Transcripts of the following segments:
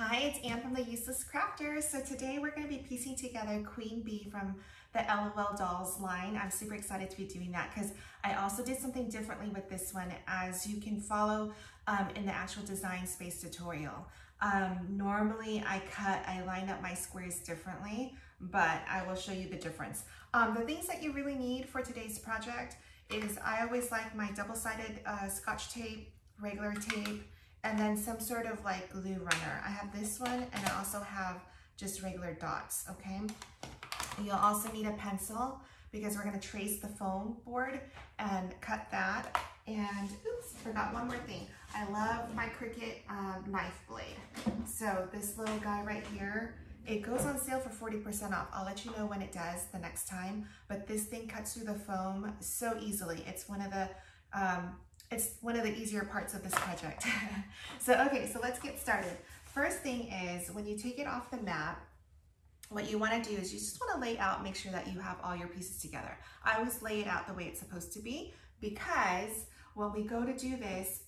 Hi, it's Anne from the Useless Crafter. So today we're going to be piecing together Queen Bee from the LOL Dolls line. I'm super excited to be doing that because I also did something differently with this one, as you can follow in the actual Design Space tutorial. Normally I line up my squares differently, but I will show you the difference. The things that you really need for today's project is I always like my double-sided Scotch tape, regular tape, and then some sort of like glue runner. I have this one and I also have just regular dots, okay? You'll also need a pencil because we're gonna trace the foam board and cut that. And oops, forgot one more thing. I love my Cricut knife blade. So this little guy right here, it goes on sale for 40% off. I'll let you know when it does the next time, but this thing cuts through the foam so easily. It's one of the, easier parts of this project. So let's get started. First thing is, when you take it off the mat, what you wanna do is you just wanna lay out, make sure that you have all your pieces together. I always lay it out the way it's supposed to be, because when we go to do this,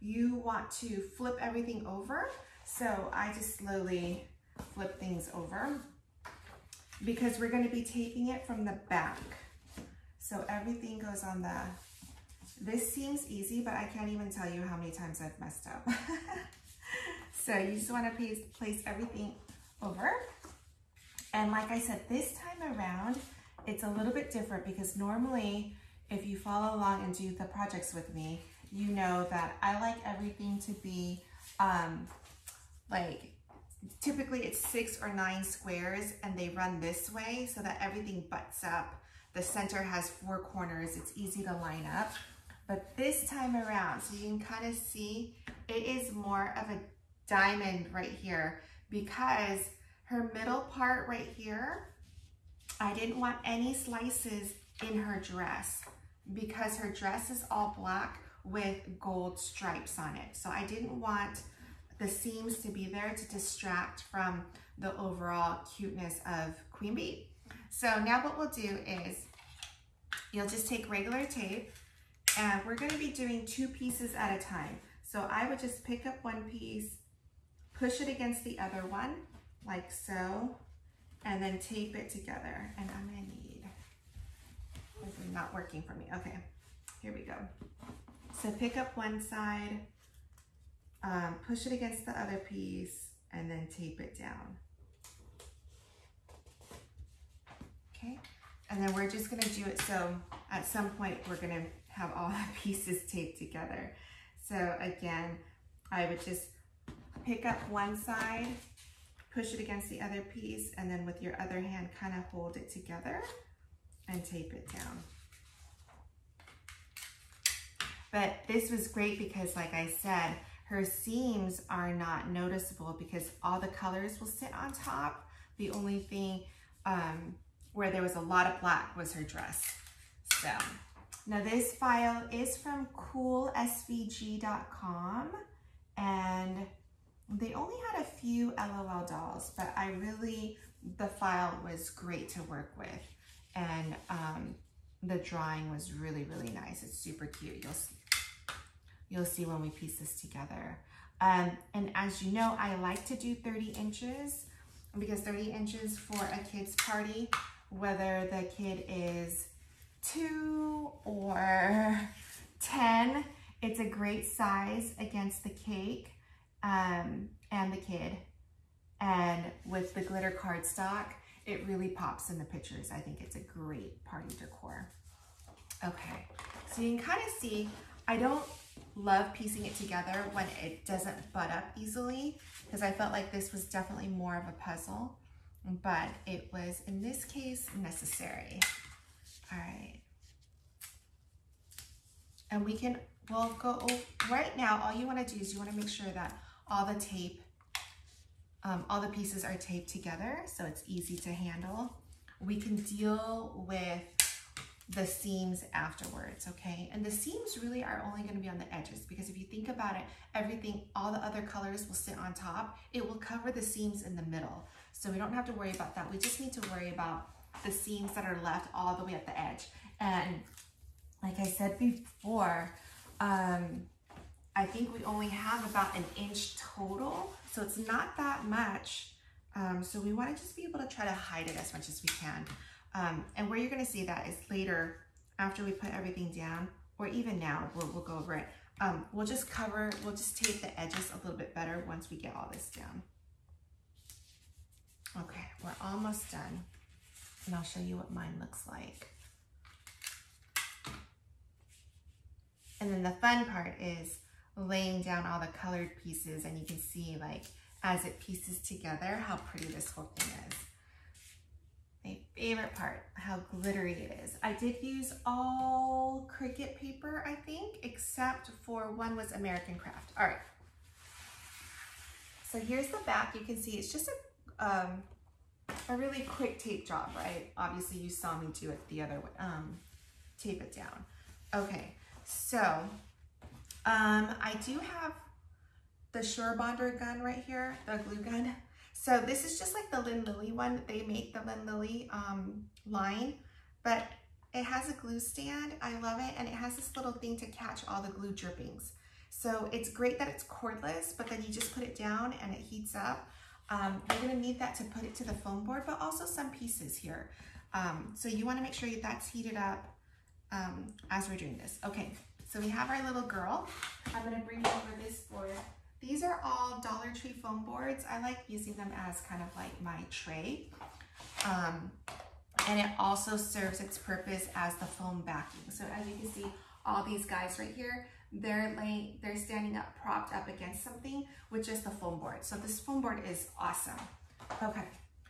you want to flip everything over. So I just slowly flip things over because we're gonna be taping it from the back. So everything goes on the, this seems easy, but I can't even tell you how many times I've messed up. So you just want to place everything over. And like I said, this time around, it's a little bit different because normally if you follow along and do the projects with me, you know that I like everything to be typically it's 6 or 9 squares and they run this way so that everything butts up. The center has 4 corners. It's easy to line up. But this time around, so you can kind of see, it is more of a diamond right here because her middle part right here, I didn't want any slices in her dress because her dress is all black with gold stripes on it. So I didn't want the seams to be there to distract from the overall cuteness of Queen Bee. So now what we'll do is, you'll just take regular tape, and we're going to be doing 2 pieces at a time. So I would just pick up one piece, push it against the other one, like so, and then tape it together. And I'm going to need, this is not working for me. Okay, here we go. So pick up one side, push it against the other piece, and then tape it down. Okay, and then we're just going to do it so at some point we're going to have all the pieces taped together. So again, I would just pick up one side, push it against the other piece, and then with your other hand kind of hold it together and tape it down. But this was great because, like I said, her seams are not noticeable because all the colors will sit on top. The only thing where there was a lot of black was her dress. So now this file is from coolsvg.com, and they only had a few LOL dolls, but the file was great to work with, and the drawing was really, really nice. It's super cute. You'll see when we piece this together. And as you know, I like to do 30 inches because 30 inches for a kid's party, whether the kid is 2 or 10, it's a great size against the cake and the kid. And with the glitter cardstock, it really pops in the pictures. I think it's a great party decor. Okay, so you can kind of see, I don't love piecing it together when it doesn't butt up easily, because I felt like this was definitely more of a puzzle, but it was, in this case, necessary. All right. And we'll go over, right now, all you want to do is you want to make sure that all the tape, all the pieces are taped together so it's easy to handle. We can deal with the seams afterwards, okay? And the seams really are only going to be on the edges because if you think about it, everything, all the other colors will sit on top. It will cover the seams in the middle. So we don't have to worry about that. We just need to worry about the seams that are left all the way at the edge. And like I said before, I think we only have about an inch total. So it's not that much. So we want to just be able to try to hide it as much as we can. And where you're going to see that is later after we put everything down, or even now, we'll go over it. We'll just cover, we'll just tape the edges a little bit better once we get all this down. Okay, we're almost done. And I'll show you what mine looks like. And then the fun part is laying down all the colored pieces, and you can see, like, as it pieces together, how pretty this whole thing is. My favorite part, how glittery it is. I did use all Cricut paper, I think, except for one was American Craft. All right. So here's the back. You can see it's just a really quick tape job, right? Obviously, you saw me do it the other way, tape it down. Okay. So, I do have the Sure Bonder gun right here, the glue gun. So this is just like the LinLily one. They make the LinLily line, but it has a glue stand. I love it. And it has this little thing to catch all the glue drippings. So it's great that it's cordless, but then you just put it down and it heats up. You're going to need that to put it to the foam board, but also some pieces here. So you want to make sure that's heated up as we're doing this. Okay, so we have our little girl. I'm gonna bring over this board. These are all Dollar Tree foam boards. I like using them as kind of like my tray. And it also serves its purpose as the foam backing. So as you can see, all these guys right here, they're standing up, propped up against something, which is the foam board. So this foam board is awesome. Okay,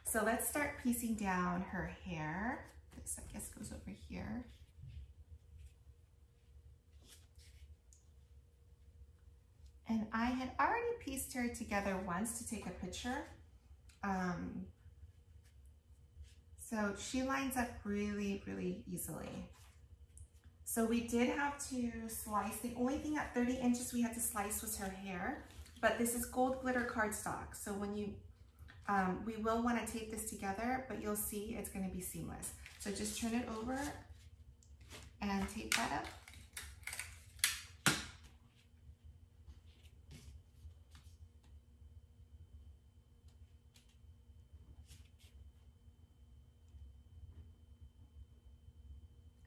so let's start piecing down her hair. This, I guess, goes over here. And I had already pieced her together once to take a picture. So she lines up really, really easily. So we did have to slice. The only thing at 30 inches we had to slice was her hair, but this is gold glitter cardstock. So when you, we will want to tape this together, but you'll see it's going to be seamless. So just turn it over and tape that up.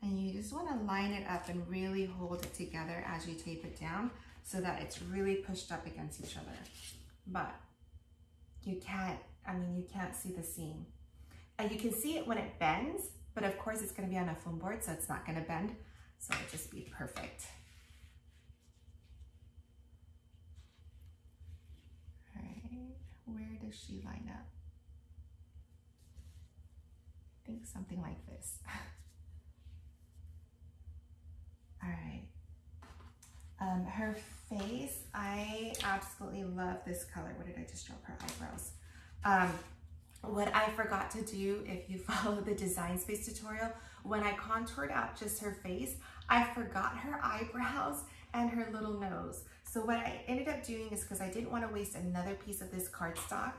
And you just want to line it up and really hold it together as you tape it down so that it's really pushed up against each other. But you can't, I mean, you can't see the seam. You can see it when it bends, but of course it's going to be on a foam board, so it's not going to bend. So it'll just be perfect. All right, where does she line up? I think something like this. All right, her face, I absolutely love this color. What did I just draw? Her eyebrows. What I forgot to do, if you follow the Design Space tutorial, when I contoured out just her face, I forgot her eyebrows and her little nose. So what I ended up doing is, because I didn't want to waste another piece of this cardstock,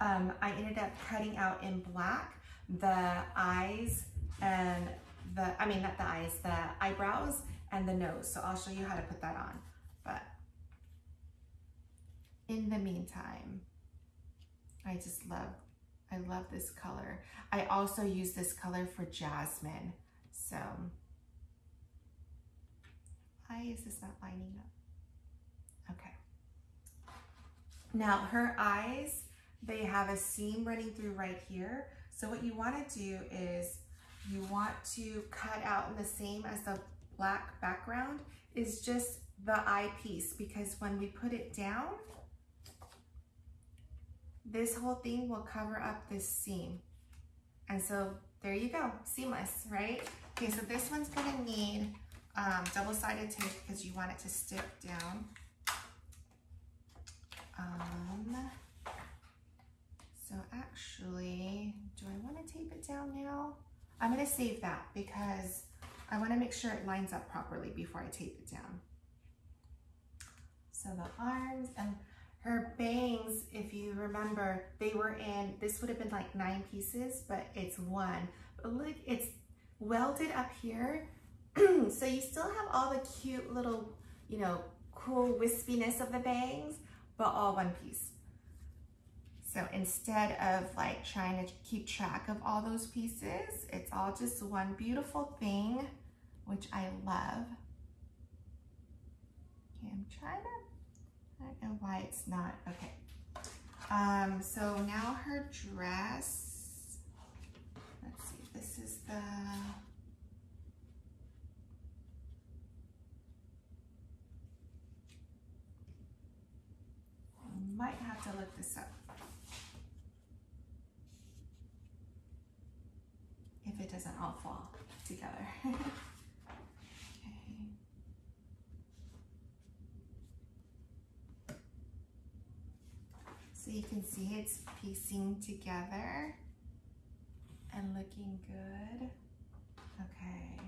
I ended up cutting out in black the eyes and the, I mean, not the eyes, the eyebrows and the nose. So I'll show you how to put that on. But in the meantime, I just love, I love this color. I also use this color for Jasmine. So why is this not lining up? Okay. Now her eyes, they have a seam running through right here. So what you want to do is you want to cut out in the same as the black background is just the eye piece, because when we put it down, this whole thing will cover up this seam. And so there you go, seamless, right? Okay, so this one's gonna need double-sided tape because you want it to stick down. So actually, do I wanna tape it down now? I'm gonna save that because I want to make sure it lines up properly before I tape it down. So the arms and her bangs, if you remember, they were in, this would have been like 9 pieces, but it's one. But look, it's welded up here. So you still have all the cute little, you know, cool wispiness of the bangs, but all one piece. So instead of like trying to keep track of all those pieces, it's all just one beautiful thing, which I love. Okay, I'm trying to, I don't know why it's not, okay. So now her dress, let's see, this is the, I might have to look this up. If it doesn't all fall together. Okay. So you can see it's piecing together and looking good. Okay.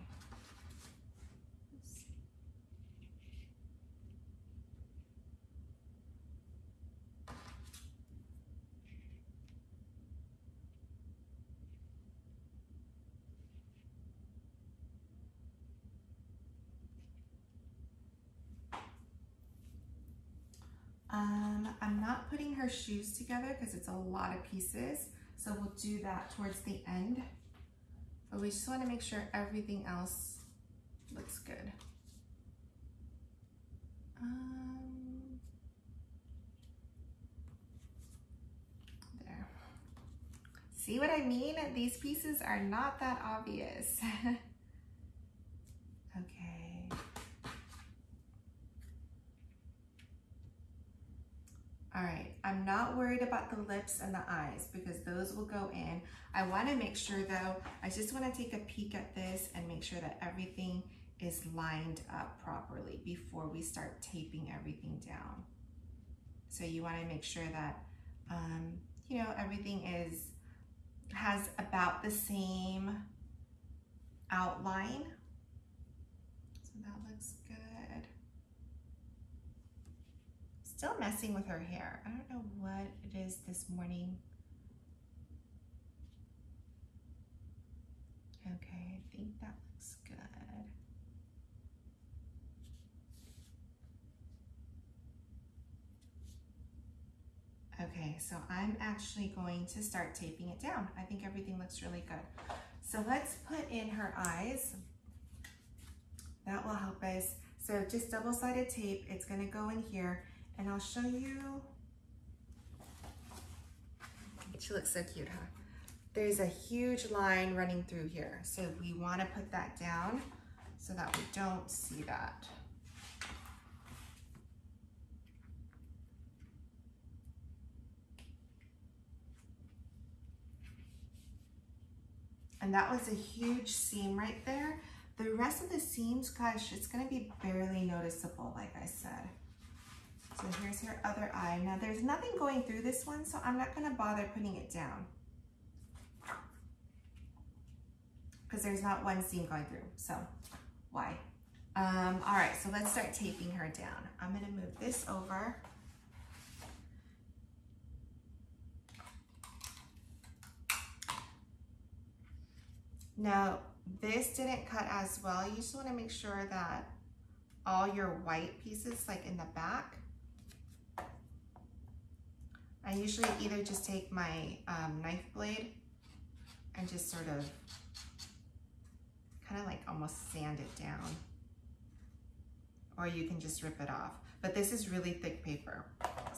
I'm not putting her shoes together because it's a lot of pieces, so we'll do that towards the end. But we just want to make sure everything else looks good. There. See what I mean? These pieces are not that obvious. Okay. All right, I'm not worried about the lips and the eyes because those will go in. I wanna make sure though, I just wanna take a peek at this and make sure that everything is lined up properly before we start taping everything down. So you wanna make sure that, you know, everything has about the same outline. So that looks good. Still messing with her hair. I don't know what it is this morning. Okay, I think that looks good. Okay, so I'm actually going to start taping it down. I think everything looks really good. So let's put in her eyes. That will help us. So just double-sided tape, it's gonna go in here. And I'll show you, she looks so cute, huh? There's a huge line running through here. So we wanna put that down so that we don't see that. And that was a huge seam right there. The rest of the seams, gosh, it's gonna be barely noticeable, like I said. So here's her other eye. Now there's nothing going through this one, so I'm not gonna bother putting it down because there's not one seam going through, so why? All right, so let's start taping her down. I'm gonna move this over. Now, this didn't cut as well. You just wanna make sure that all your white pieces, like in the back, I usually either just take my knife blade and just sort of, kind of like almost sand it down, or you can just rip it off. But this is really thick paper,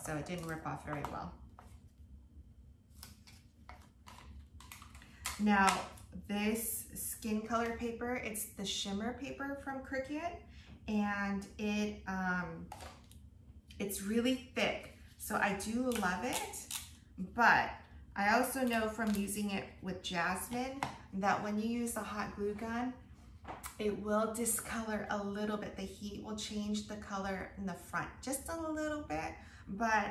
so it didn't rip off very well. Now, this skin color paper, it's the shimmer paper from Cricut, and it's really thick. So I do love it, but I also know from using it with Jasmine that when you use the hot glue gun, it will discolor a little bit. The heat will change the color in the front just a little bit, but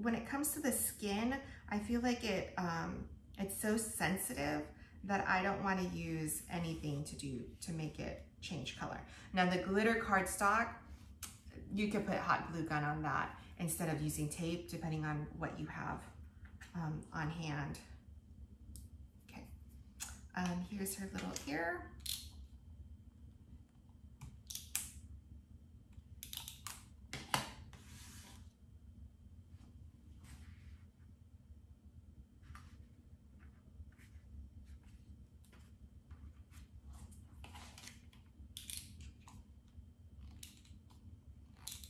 when it comes to the skin, I feel like it's so sensitive that I don't want to use anything to make it change color. Now the glitter cardstock, you can put hot glue gun on that instead of using tape, depending on what you have on hand. Okay, here's her little ear.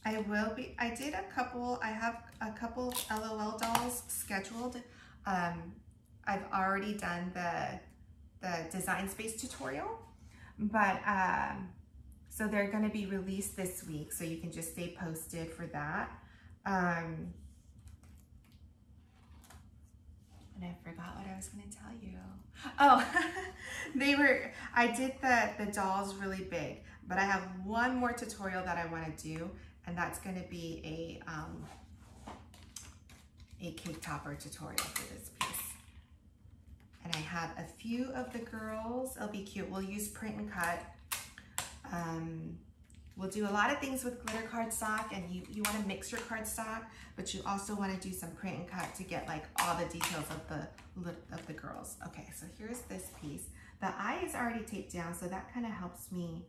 I will be, I have a couple of LOL dolls scheduled. I've already done the Design Space tutorial, but so they're gonna be released this week, so you can just stay posted for that. And I forgot what I was gonna tell you. Oh, I did the dolls really big, but I have one more tutorial that I wanna do, and that's gonna be a cake topper tutorial for this piece. And I have a few of the girls, it'll be cute. We'll use print and cut. We'll do a lot of things with glitter cardstock, and you wanna mix your cardstock, but you also wanna do some print and cut to get like all the details of the girls. Okay, so here's this piece. The eye is already taped down, so that kinda helps me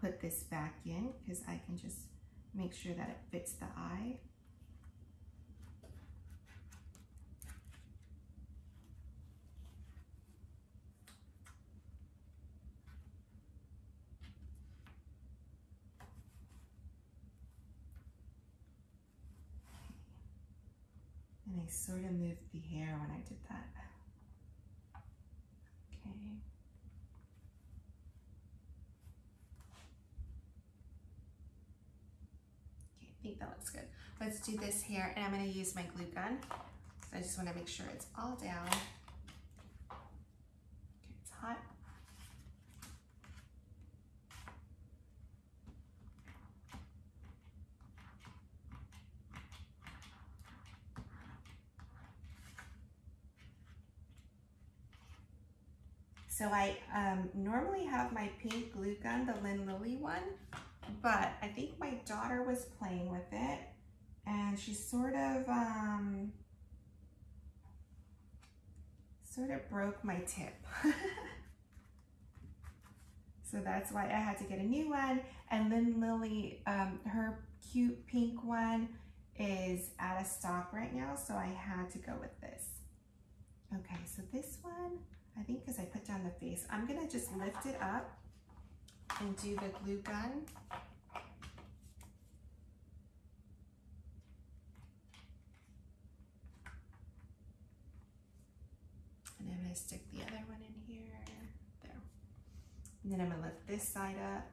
put this back in, because I can just make sure that it fits the eye. And I sort of moved the hair when I did that. Okay. Okay, I think that looks good. Let's do this hair, and I'm gonna use my glue gun. So I just wanna make sure it's all down. Okay, it's hot. So I normally have my pink glue gun, the LinLily one, but I think my daughter was playing with it, and she sort of broke my tip. So that's why I had to get a new one. And LinLily, her cute pink one is out of stock right now, so I had to go with this. Okay, so this one, I think because I put down the face, I'm gonna just lift it up and do the glue gun. And I'm gonna stick the other one in here, there. And then I'm gonna lift this side up.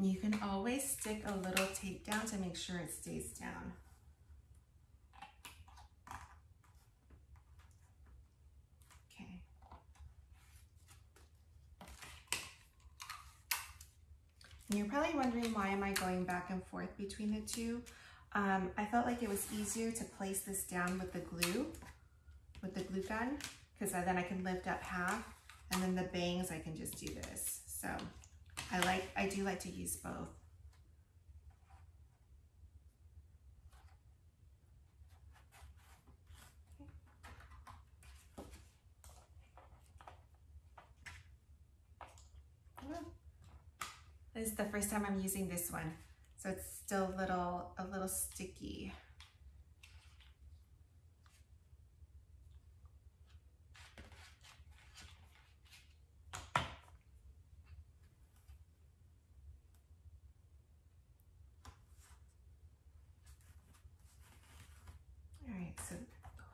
You can always stick a little tape down to make sure it stays down. Okay. And you're probably wondering, why am I going back and forth between the two? I felt like it was easier to place this down with the glue gun, because then I can lift up half, and then the bangs, I can just do this. So. I do like to use both. Okay. This is the first time I'm using this one, so it's still a little sticky.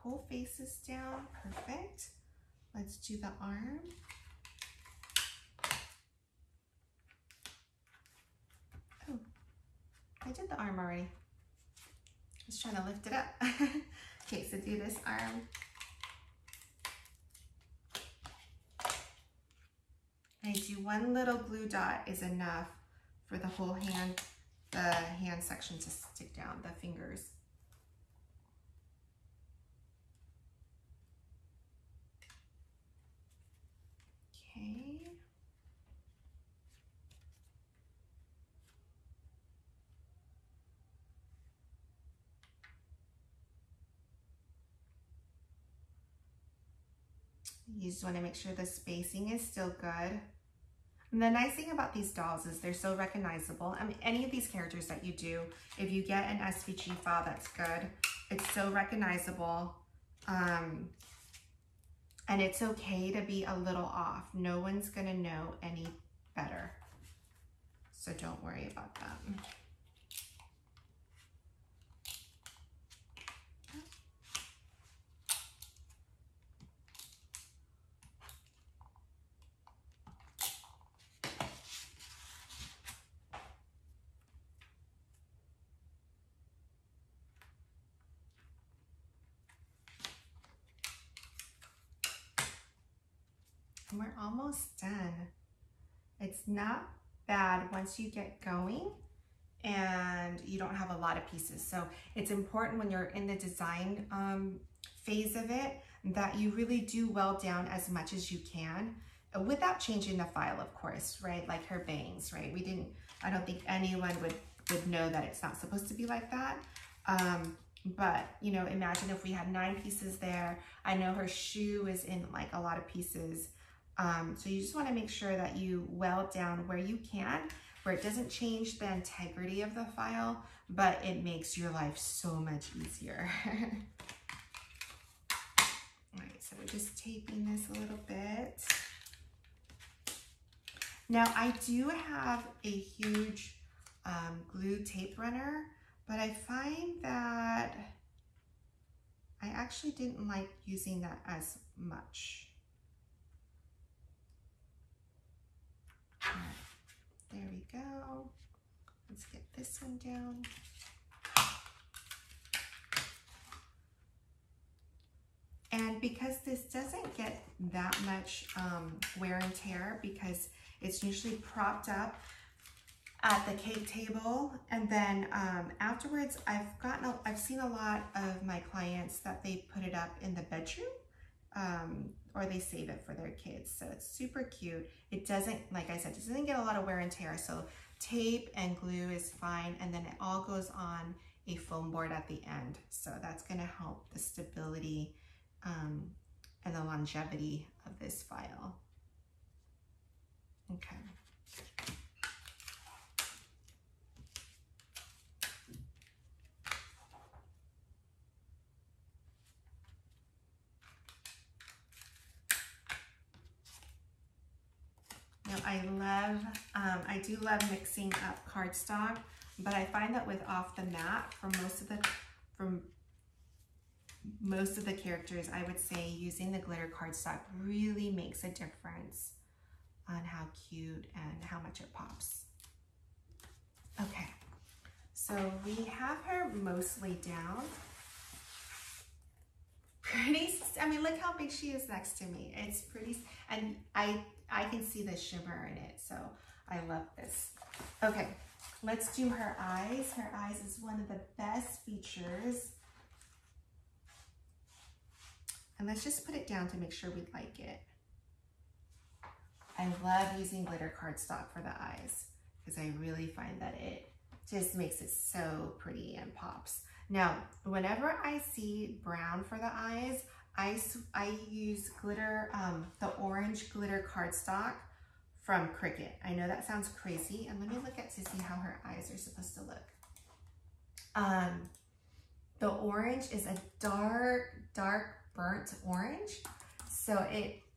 Whole face is down, perfect. Let's do the arm. Oh, I did the arm already. Just trying to lift it up. Okay, so do this arm. I do one little blue dot is enough for the whole hand, the hand section to stick down, the fingers. You just want to make sure the spacing is still good. And the nice thing about these dolls is they're so recognizable. I mean, any of these characters that you do, if you get an SVG file that's good, it's so recognizable. And it's okay to be a little off. No one's gonna know any better. So don't worry about that. We're almost done. It's not bad once you get going and you don't have a lot of pieces. So it's important when you're in the design phase of it that you really do well down as much as you can without changing the file, of course, right? Like her bangs, right? We didn't, I don't think anyone would know that it's not supposed to be like that. But, you know, imagine if we had 9 pieces there. I know her shoe is in like a lot of pieces. So you just want to make sure that you weld down where you can, where it doesn't change the integrity of the file, but it makes your life so much easier. All right, so we're just taping this a little bit. Now I do have a huge glue tape runner, but I find that I actually didn't like using that as much. There we go. Let's get this one down. And because this doesn't get that much wear and tear because it's usually propped up at the cake table, and then afterwards I've seen a lot of my clients that they put it up in the bedroom. Or they save it for their kids. So it's super cute. It doesn't, like I said, it doesn't get a lot of wear and tear. So tape and glue is fine. And then it all goes on a foam board at the end. So that's gonna help the stability and the longevity of this file. Okay. I love, I do love mixing up cardstock, but I find that with Off the Mat, for most of the characters, I would say using the glitter cardstock really makes a difference on how cute and how much it pops. Okay, so we have her mostly down. Pretty, I mean, look how big she is next to me. It's pretty, and I can see the shimmer in it, so I love this. Okay, let's do her eyes. Her eyes is one of the best features. And let's just put it down to make sure we like it. I love using glitter cardstock for the eyes because I really find that it just makes it so pretty and pops. Now, whenever I see brown for the eyes, I use glitter, the orange glitter cardstock from Cricut. I know that sounds crazy. And let me look at to see how her eyes are supposed to look. The orange is a dark burnt orange. So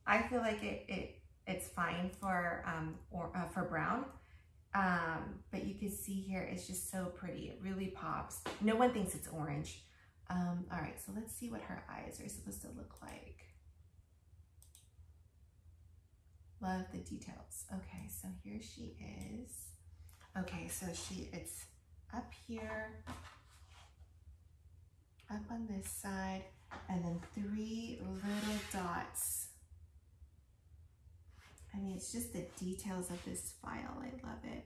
I feel like it's fine for brown. But you can see here, it's just so pretty. It really pops. No one thinks it's orange. All right, so let's see what her eyes are supposed to look like. Love the details. Okay, so here she is. Okay, so it's up here, up on this side, and then 3 little dots. I mean, it's just the details of this file. I love it.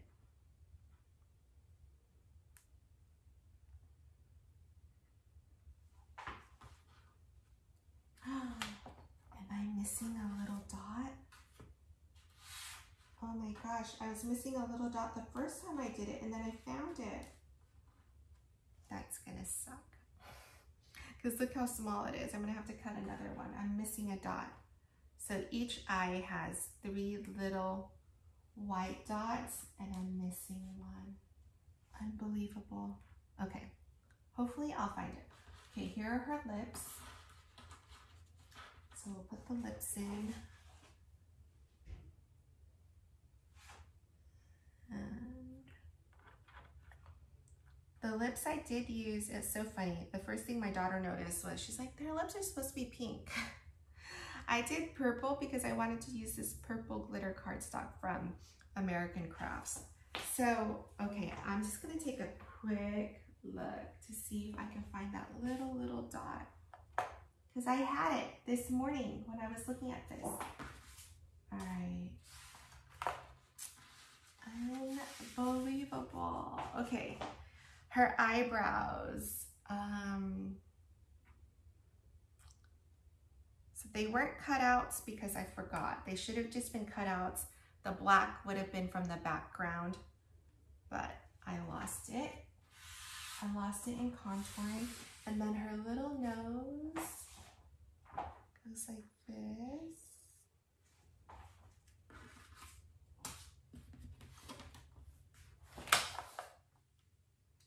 Am I missing a little dot? Oh my gosh, I was missing a little dot the first time I did it, and then I found it. That's gonna suck. Because look how small it is. I'm gonna have to cut another one. I'm missing a dot. So each eye has 3 little white dots, and I'm missing one. Unbelievable. Okay, hopefully I'll find it. Okay, here are her lips. So we'll put the lips in. And the lips I did use, it's so funny. The first thing my daughter noticed was, she's like, their lips are supposed to be pink. I did purple because I wanted to use this purple glitter cardstock from American Crafts. So, okay, I'm just gonna take a quick look to see if I can find that little dot. Because I had it this morning when I was looking at this. All right. Unbelievable. Okay, her eyebrows. They weren't cutouts because I forgot. They should have just been cutouts. The black would have been from the background, but I lost it. I lost it in contouring. And then her little nose goes like this.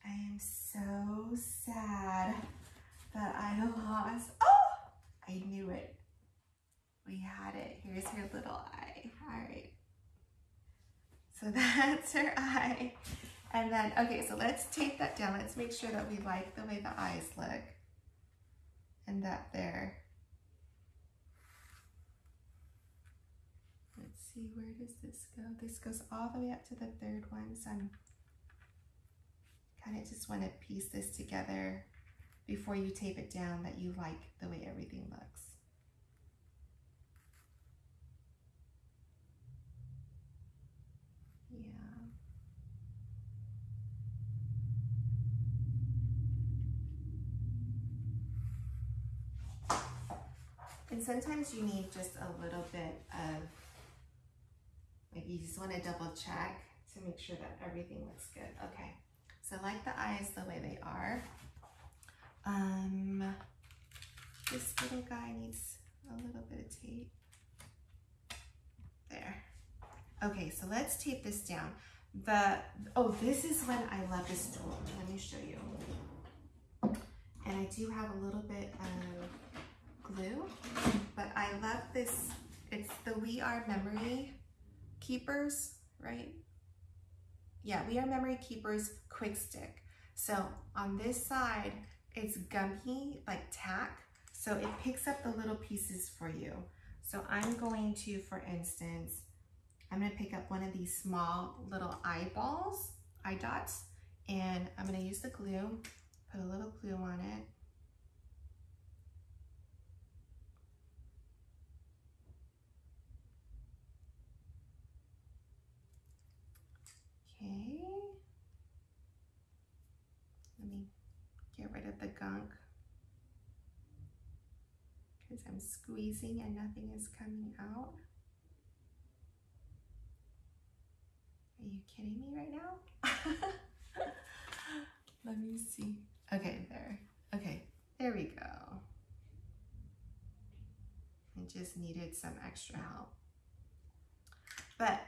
I am so sad that I lost, oh, I knew it. We had it. Here's her little eye. All right. So that's her eye. And then, okay, so let's tape that down. Let's make sure that we like the way the eyes look. And that there. Let's see, where does this go? This goes all the way up to the third one. So I'm kind of just want to piece this together before you tape it down that you like the way everything looks. And sometimes you need just a little bit of, like, you just want to double check to make sure that everything looks good. Okay, so like the eyes the way they are. This little guy needs a little bit of tape. There. Okay, so let's tape this down. Oh, this is when I love this tool. Let me show you. And I do have a little bit of glue, but I love this. It's the We Are Memory Keepers, right? Yeah, We Are Memory Keepers Quick Stick. So on this side, it's gummy, like tack, so it picks up the little pieces for you. So I'm going to, for instance, I'm going to pick up one of these small little eyeballs, eye dots, and I'm going to use the glue, put a little glue on it. Okay, let me get rid of the gunk because I'm squeezing and nothing is coming out. Are you kidding me right now? Let me see. Okay, there. Okay, there we go. I just needed some extra help. But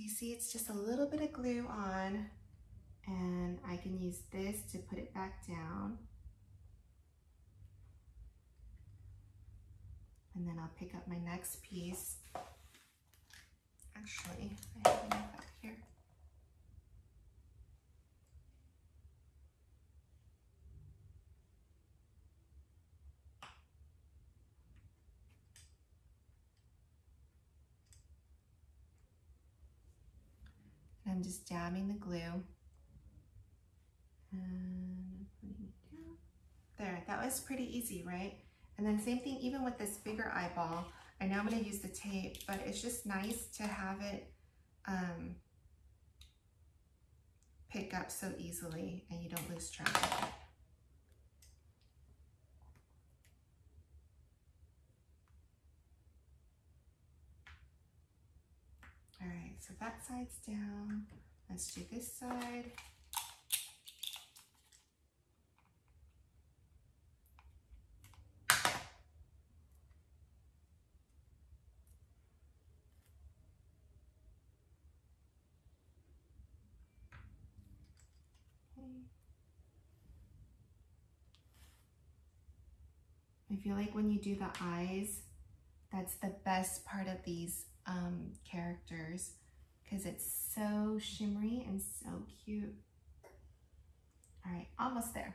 you see, it's just a little bit of glue on, and I can use this to put it back down. And then I'll pick up my next piece. Actually, I have enough out here. I'm just dabbing the glue and putting it down. There, that was pretty easy, right? And then same thing, even with this bigger eyeball, I know I'm going to use the tape, but it's just nice to have it pick up so easily and you don't lose track of it. So that side's down. Let's do this side. feel like when you do the eyes, that's the best part of these characters because it's so shimmery and so cute. All right, almost there.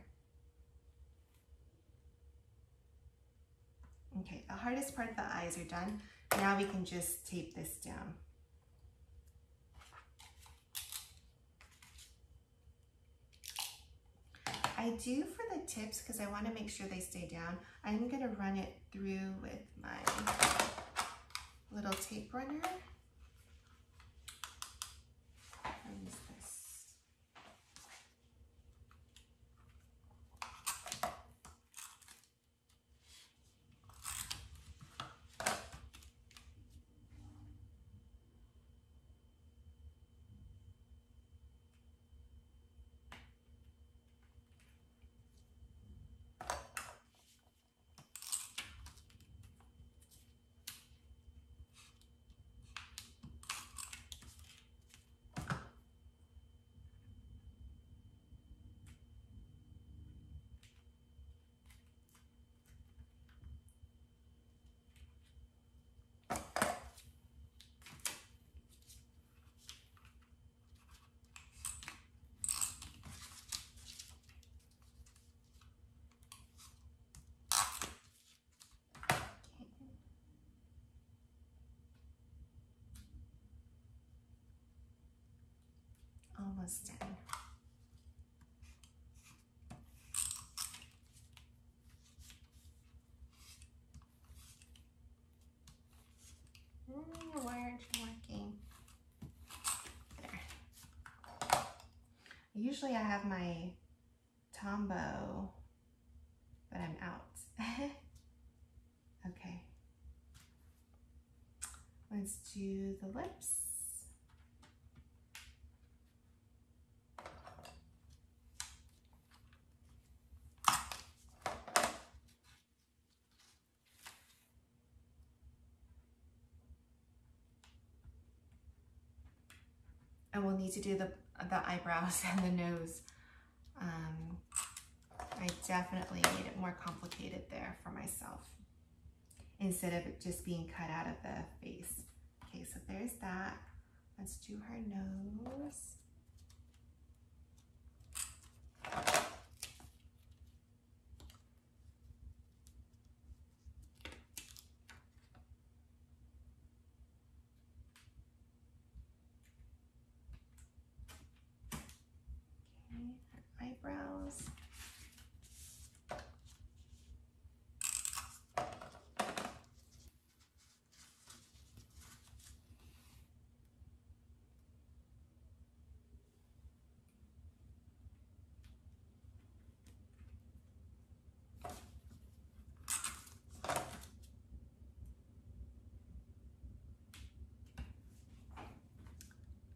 Okay, the hardest part of the eyes are done. Now we can just tape this down. I do for the tips because I want to make sure they stay down. I'm going to run it through with my little tape runner. I'll use this. Almost done. Why aren't you working? There. Usually I have my Tombow, but I'm out. Okay. Let's do the lips. And we'll need to do the eyebrows and the nose. I definitely made it more complicated there for myself instead of it just being cut out of the face. Okay, so there's that. Let's do her nose. Eyebrows.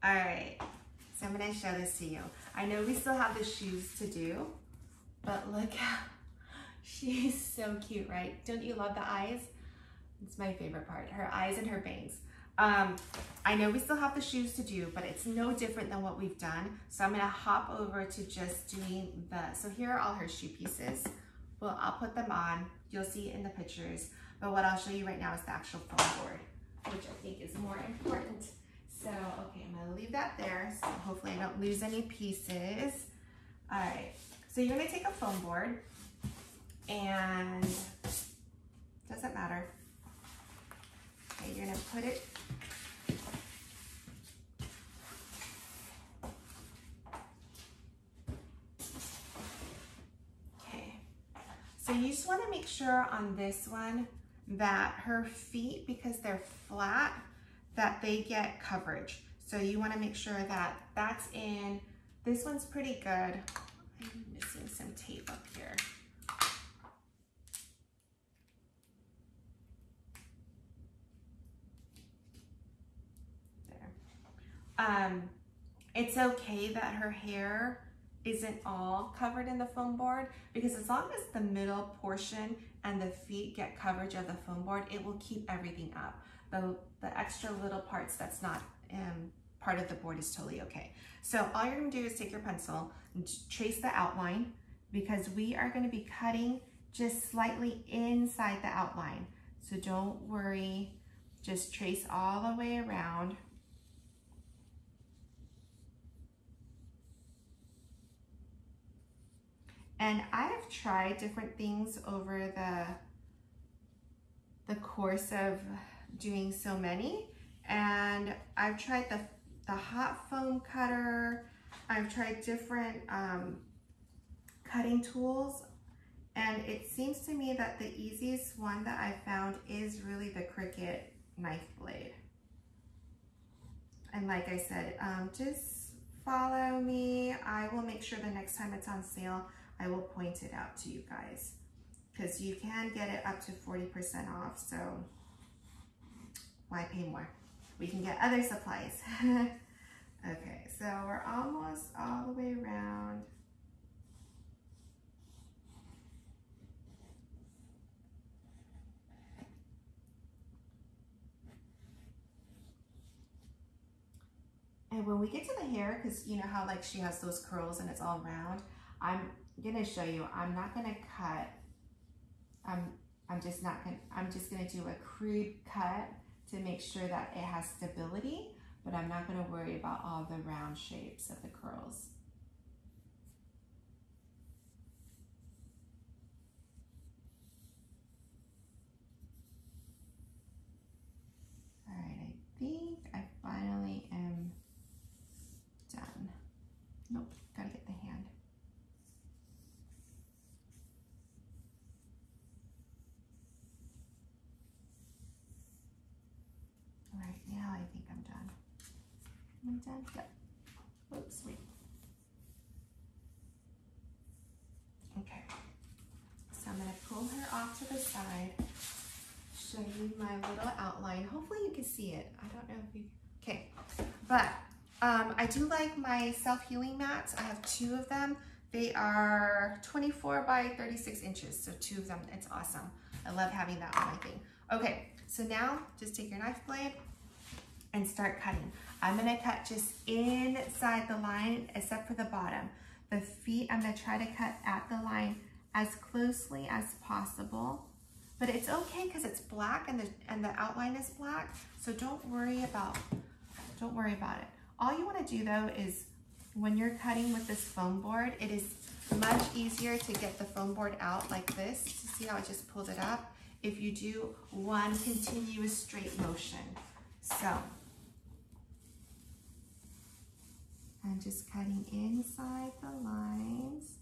All right, so I'm going to show this to you. I know we still have the shoes to do, but look, she's so cute, right? Don't you love the eyes? It's my favorite part, her eyes and her bangs. I know we still have the shoes to do, but it's no different than what we've done. So I'm gonna hop over to just doing the, so here are all her shoe pieces. Well, I'll put them on, you'll see it in the pictures, but what I'll show you right now is the actual foam board, which I think is more important. So, okay, I'm gonna leave that there, so hopefully I don't lose any pieces. All right, so you're gonna take a foam board, and doesn't matter. Okay, you're gonna put it. Okay, so you just wanna make sure on this one that her feet, because they're flat, that they get coverage. So you wanna make sure that that's in. This one's pretty good. I'm missing some tape up here. There. It's okay that her hair isn't all covered in the foam board, because as long as the middle portion and the feet get coverage of the foam board, it will keep everything up. The extra little parts that's not part of the board is totally okay. So all you're gonna do is take your pencil and trace the outline, because we are gonna be cutting just slightly inside the outline. So don't worry, just trace all the way around. And I have tried different things over the course of doing so many. And I've tried the hot foam cutter. I've tried different cutting tools. And it seems to me that the easiest one that I found is really the Cricut knife blade. And like I said, just follow me. I will make sure the next time it's on sale, I will point it out to you guys, because you can get it up to 40% off. So why pay more? We can get other supplies. Okay, so we're almost all the way around. And when we get to the hair, because you know how like she has those curls and it's all round, I'm gonna show you, I'm not gonna cut, I'm just gonna do a crude cut to make sure that it has stability, but I'm not gonna worry about all the round shapes of the curls. All right, I think I finally am done. Nope, gotta get the hand. Right now, I think I'm done. I'm done. Yep. Oops, wait. Okay. So I'm going to pull her off to the side, show you my little outline. Hopefully you can see it. I don't know if you... Okay. But I do like my self-healing mats. I have two of them. They are 24 by 36 inches. So two of them. It's awesome. I love having that on my thing. Okay. So now just take your knife blade and start cutting. I'm gonna cut just inside the line except for the bottom. The feet, I'm gonna try to cut at the line as closely as possible, but it's okay because it's black and the outline is black. So don't worry about it. All you wanna do though is when you're cutting with this foam board, it is much easier to get the foam board out like this. See how I just pulled it up? If you do one continuous straight motion. So, I'm just cutting inside the lines.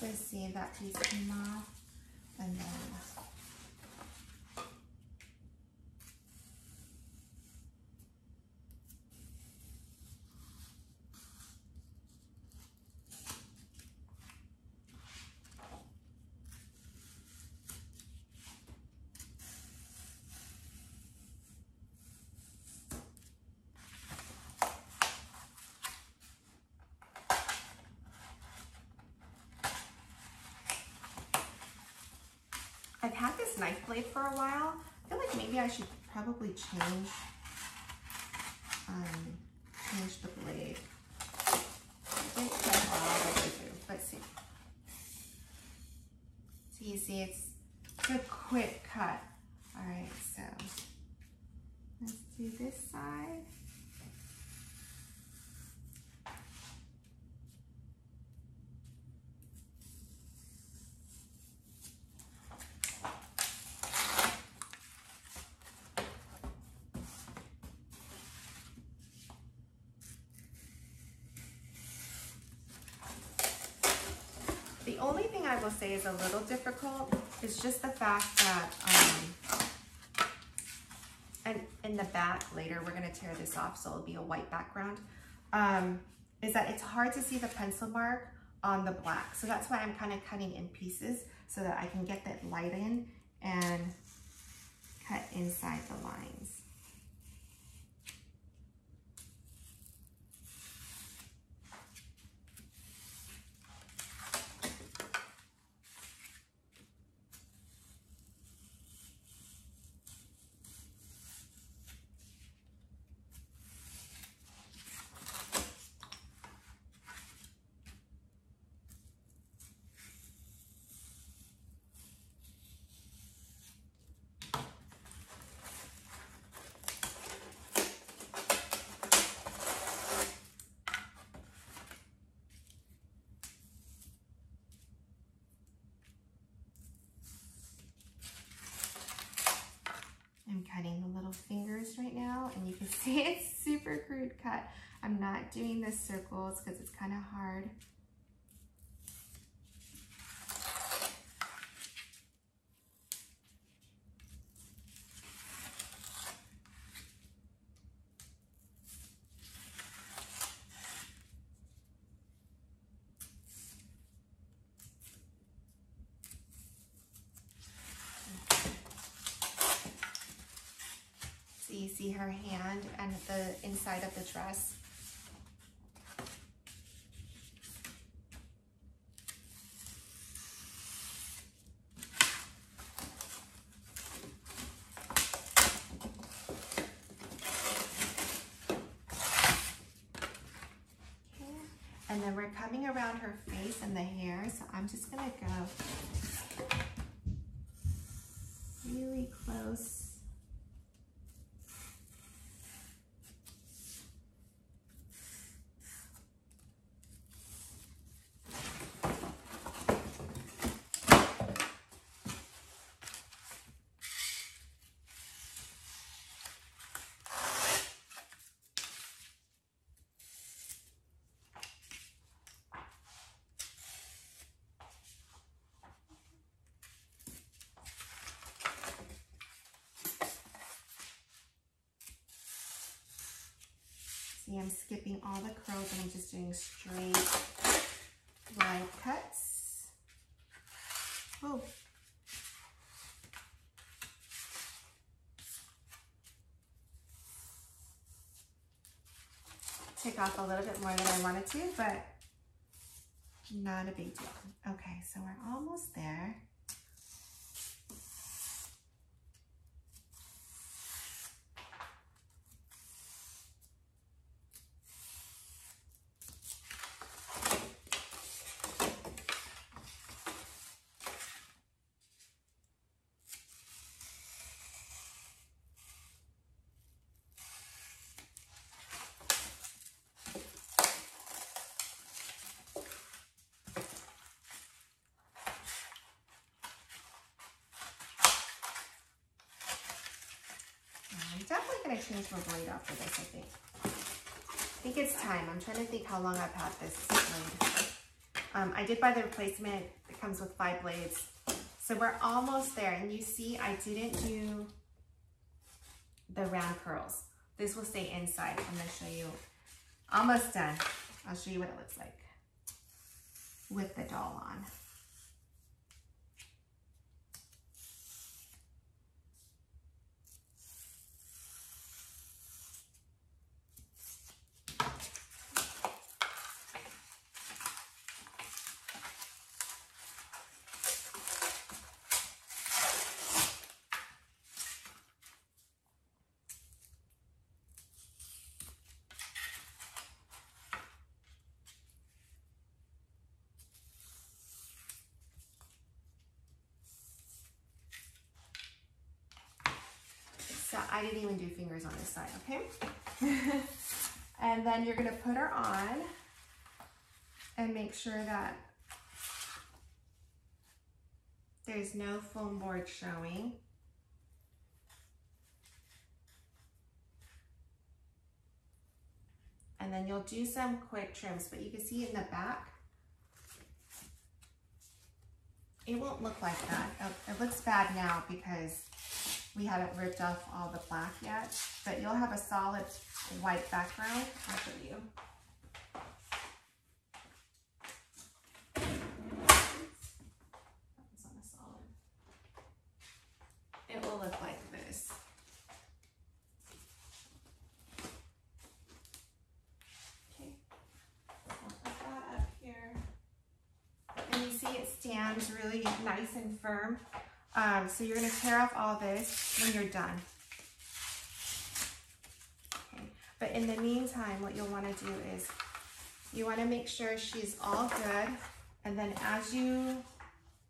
So see that piece came off and then I've had this knife blade for a while. I feel like maybe I should probably change the blade. I didn't cut all the way through. Let's see. So you see, it's a quick cut. All right, so let's do this side. The only thing I will say is a little difficult is just the fact that, and in the back later, we're gonna tear this off, so it'll be a white background, is that it's hard to see the pencil mark on the black. So that's why I'm kind of cutting in pieces so that I can get that light in and cut inside the lines. I'm not doing the circles because it's kind of hard. You see her hand and the inside of the dress. Okay. And then we're coming around her face and the hair, so I'm just gonna go really close. See, I'm skipping all the curls and I'm just doing straight wide cuts. Oh. Take off a little bit more than I wanted to, but not a big deal. Okay, so we're almost there. Definitely gonna change my blade after this, I think. I think it's time. I'm trying to think how long I've had this blade. I did buy the replacement. It comes with 5 blades. So we're almost there. And you see, I didn't do the round curls. This will stay inside. I'm gonna show you. Almost done. I'll show you what it looks like with the doll on. I didn't even do fingers on this side, okay? And then you're gonna put her on and make sure that there's no foam board showing. And then you'll do some quick trims, but you can see in the back, it won't look like that. It looks bad now because we haven't ripped off all the black yet, but you'll have a solid white background. I'll show you. That was on a solid. It will look like this. Okay, I'll put that up here. And you see it stands really nice and firm. So you're gonna tear off all this when you're done. Okay. But in the meantime, what you'll wanna do is you wanna make sure she's all good. And then as you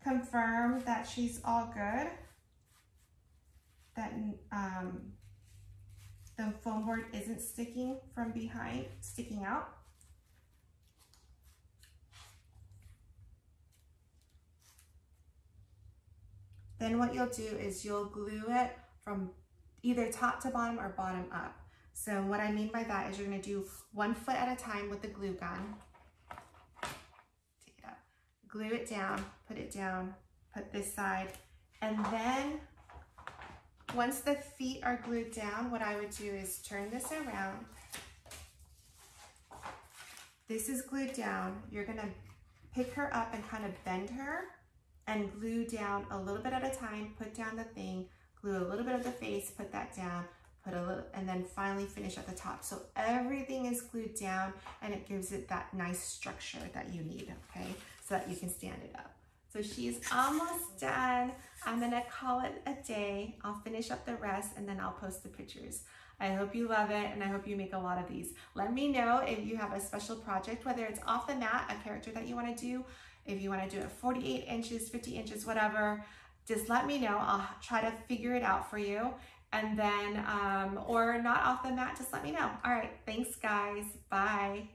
confirm that she's all good, that the foam board isn't sticking from behind, sticking out, then what you'll do is you'll glue it from either top to bottom or bottom up. So what I mean by that is you're gonna do 1 foot at a time with the glue gun. Take it up, glue it down, put this side, and then once the feet are glued down, what I would do is turn this around. This is glued down. You're gonna pick her up and kind of bend her and glue down a little bit at a time, put down the thing, glue a little bit of the face, put that down, put a little, and then finally finish at the top. So everything is glued down and it gives it that nice structure that you need, okay? So that you can stand it up. So she's almost done. I'm gonna call it a day. I'll finish up the rest and then I'll post the pictures. I hope you love it and I hope you make a lot of these. Let me know if you have a special project, whether it's off the mat, a character that you wanna do, if you wanna do it 48 inches, 50 inches, whatever, just let me know. I'll try to figure it out for you. And then, or not off the mat, just let me know. All right, thanks guys, bye.